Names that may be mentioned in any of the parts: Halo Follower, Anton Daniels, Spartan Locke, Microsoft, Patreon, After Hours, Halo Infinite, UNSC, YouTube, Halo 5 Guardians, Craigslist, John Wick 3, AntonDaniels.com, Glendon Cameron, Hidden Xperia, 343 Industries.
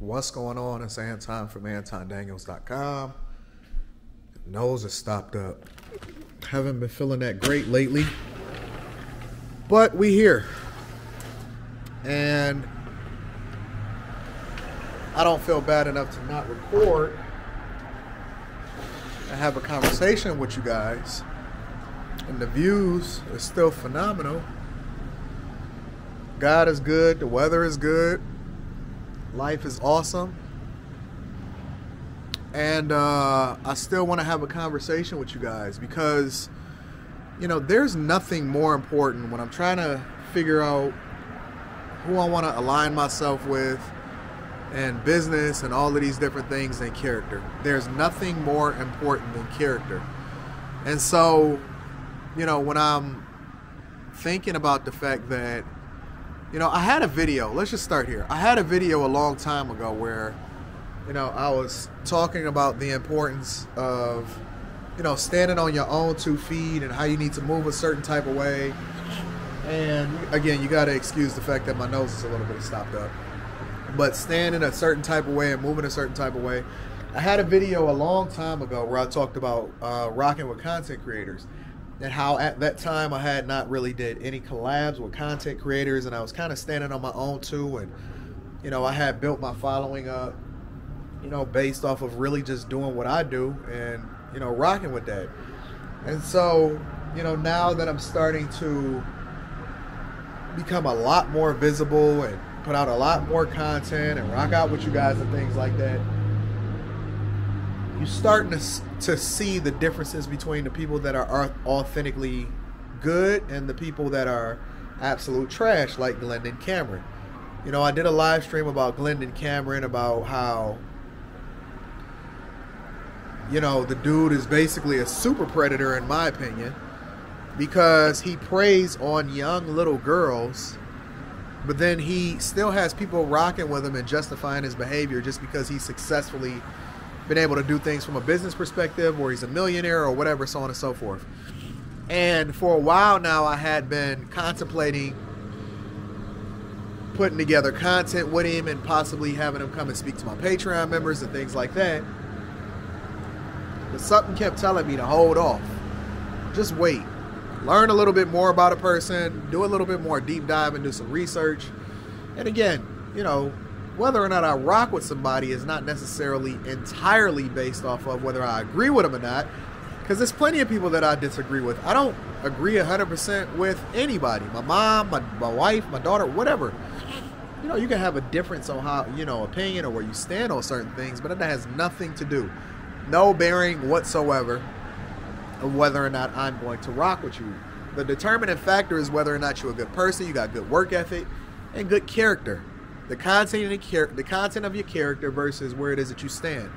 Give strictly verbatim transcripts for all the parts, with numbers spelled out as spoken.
What's going on? It's Anton from Anton Daniels dot com. Nose is stopped up. Haven't been feeling that great lately, but we here. And I don't feel bad enough to not record and have a conversation with you guys. And the views is still phenomenal. God is good. The weather is good. Life is awesome. And uh, I still want to have a conversation with you guys because, you know, there's nothing more important when I'm trying to figure out who I want to align myself with and business and all of these different things than character. There's nothing more important than character. And so, you know, when I'm thinking about the fact that, you know, I had a video, let's just start here. I had a video a long time ago where, you know, I was talking about the importance of, you know, standing on your own two feet and how you need to move a certain type of way. And again, you got to excuse the fact that my nose is a little bit stopped up. But standing a certain type of way and moving a certain type of way. I had a video a long time ago where I talked about uh, rocking with content creators. And how at that time I had not really did any collabs with content creators. And I was kind of standing on my own too. And, you know, I had built my following up, you know, based off of really just doing what I do and, you know, rocking with that. And so, you know, now that I'm starting to become a lot more visible and put out a lot more content and rock out with you guys and things like that, you're starting to, to see the differences between the people that are authentically good and the people that are absolute trash, like Glendon Cameron. You know, I did a live stream about Glendon Cameron, about how, you know, the dude is basically a super predator, in my opinion, because he preys on young little girls, but then he still has people rocking with him and justifying his behavior just because he's successfully been able to do things from a business perspective, or he's a millionaire or whatever, so on and so forth. And for a while now, I had been contemplating putting together content with him and possibly having him come and speak to my Patreon members and things like that. But something kept telling me to hold off. Just wait. Learn a little bit more about a person, do a little bit more deep dive and do some research. And again, you know, whether or not I rock with somebody is not necessarily entirely based off of whether I agree with them or not, because there's plenty of people that I disagree with. I don't agree one hundred percent with anybody. My mom, my, my wife, my daughter, whatever. You know, you can have a difference on how, you know, opinion or where you stand on certain things, but it has nothing to do, no bearing whatsoever of whether or not I'm going to rock with you. The determining factor is whether or not you're a good person, you got good work ethic, and good character. The content, and the, the content of your character versus where it is that you stand.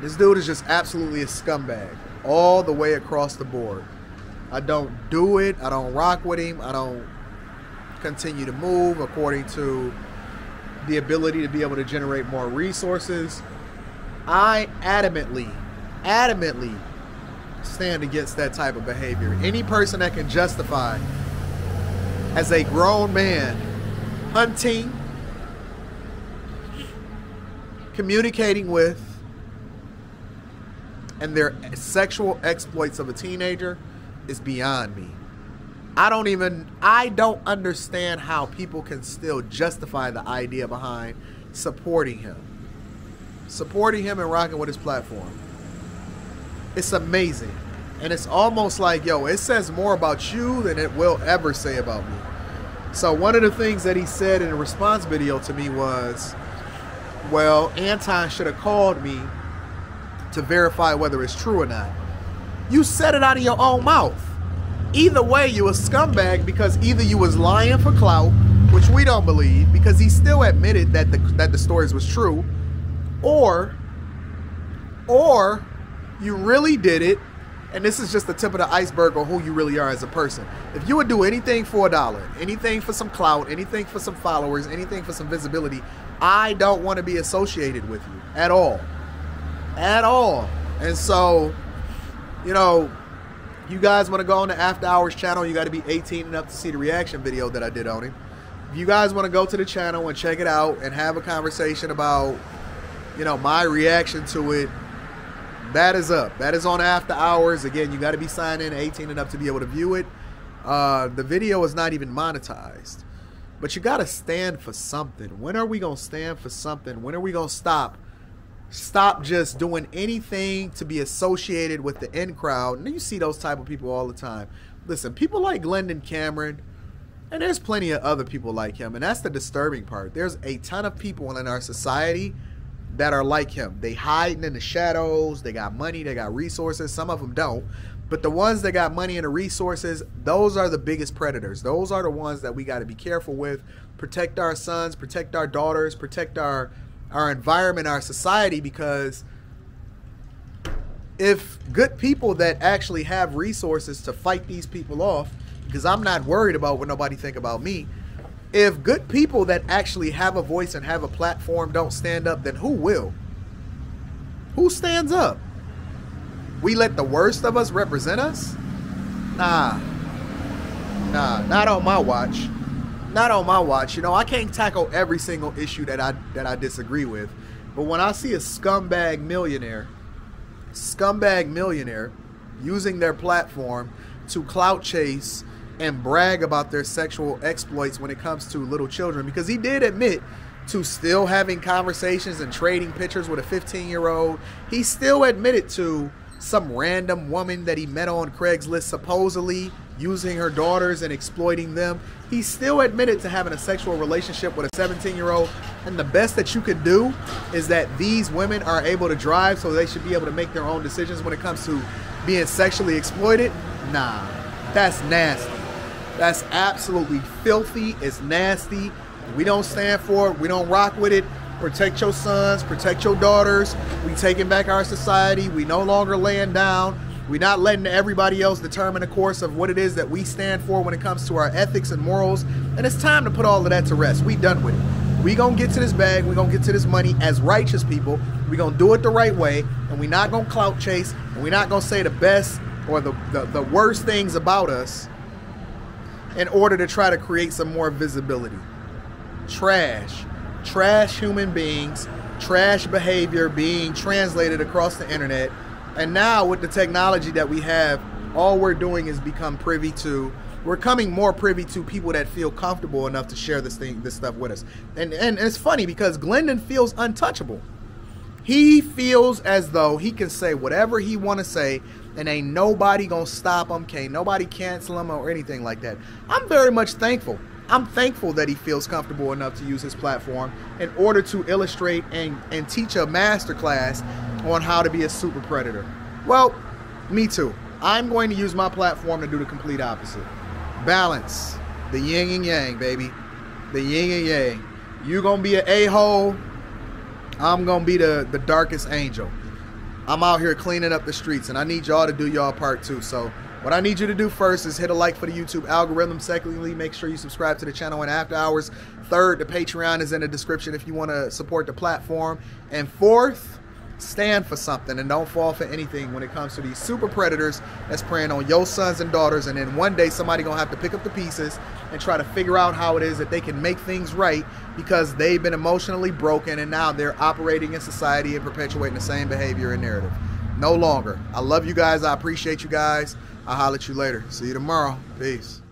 This dude is just absolutely a scumbag all the way across the board. I don't do it. I don't rock with him. I don't continue to move according to the ability to be able to generate more resources. I adamantly, adamantly stand against that type of behavior. Any person that can justify as a grown man hunting, communicating with, and their sexual exploits of a teenager is beyond me. I don't even, I don't understand how people can still justify the idea behind supporting him. Supporting him and rocking with his platform. It's amazing. And it's almost like, yo, it says more about you than it will ever say about me. So one of the things that he said in a response video to me was, well, Anton should have called me to verify whether it's true or not. You said it out of your own mouth. Either way, you a scumbag, because either you was lying for clout, which we don't believe, because he still admitted that the, that the stories was true, or, or you really did it. And this is just the tip of the iceberg on who you really are as a person. If you would do anything for a dollar, anything for some clout, anything for some followers, anything for some visibility, I don't want to be associated with you at all. At all. And so, you know, you guys want to go on the After Hours channel, you got to be eighteen and up to see the reaction video that I did on him. if you guys want to go to the channel and check it out and have a conversation about, you know, my reaction to it, that is up. That is on after hours. Again, you got to be signed in eighteen and up to be able to view it. Uh, the video is not even monetized. But you got to stand for something. When are we going to stand for something? When are we going to stop? Stop just doing anything to be associated with the in crowd. And you see those type of people all the time. Listen, people like Glendon Cameron, and there's plenty of other people like him. And that's the disturbing part. There's a ton of people in our society that are like him. They hiding in the shadows. They got money. They got resources. Some of them don't. But the ones that got money and the resources, those are the biggest predators. Those are the ones that we got to be careful with. Protect our sons, protect our daughters, protect our, our environment, our society, because if good people that actually have resources to fight these people off, because I'm not worried about what nobody think about me, if good people that actually have a voice and have a platform don't stand up, then who will? Who stands up? We let the worst of us represent us? Nah. Nah, not on my watch. Not on my watch. You know, I can't tackle every single issue that I that I disagree with. But when I see a scumbag millionaire, scumbag millionaire using their platform to clout chase and brag about their sexual exploits when it comes to little children, because he did admit to still having conversations and trading pictures with a fifteen-year-old. He still admitted to some random woman that he met on Craigslist supposedly using her daughters and exploiting them. He still admitted to having a sexual relationship with a seventeen-year-old. And the best that you can do is that these women are able to drive, so they should be able to make their own decisions when it comes to being sexually exploited. Nah, that's nasty. That's absolutely filthy. It's nasty. We don't stand for it. We don't rock with it. Protect your sons, protect your daughters. We taking back our society. We no longer laying down. We're not letting everybody else determine the course of what it is that we stand for when it comes to our ethics and morals. And it's time to put all of that to rest. We done with it. We gonna get to this bag. We gonna get to this money as righteous people. We gonna do it the right way. And we not gonna clout chase. And we not gonna say the best or the, the, the worst things about us in order to try to create some more visibility. Trash. Trash human beings, trash behavior being translated across the internet. And now with the technology that we have, all we're doing is become privy to, we're coming more privy to people that feel comfortable enough to share this thing, this stuff with us. And, and it's funny because Glendon feels untouchable. He feels as though he can say whatever he want to say and ain't nobody gonna stop him, can't nobody cancel him or anything like that. I'm very much thankful. I'm thankful that he feels comfortable enough to use his platform in order to illustrate and, and teach a masterclass on how to be a super predator. Well, me too. I'm going to use my platform to do the complete opposite. Balance. The yin and yang, baby. The yin and yang. You're going to be an a-hole. I'm going to be the, the darkest angel. I'm out here cleaning up the streets, and I need y'all to do y'all part too, so... what I need you to do first is hit a like for the YouTube algorithm. Secondly, make sure you subscribe to the channel in after hours. Third, the Patreon is in the description if you want to support the platform. And fourth, stand for something and don't fall for anything when it comes to these super predators that's preying on your sons and daughters. And then one day somebody gonna have to pick up the pieces and try to figure out how it is that they can make things right, because they've been emotionally broken and now they're operating in society and perpetuating the same behavior and narrative. No longer. I love you guys. I appreciate you guys. I'll holler at you later. See you tomorrow. Peace.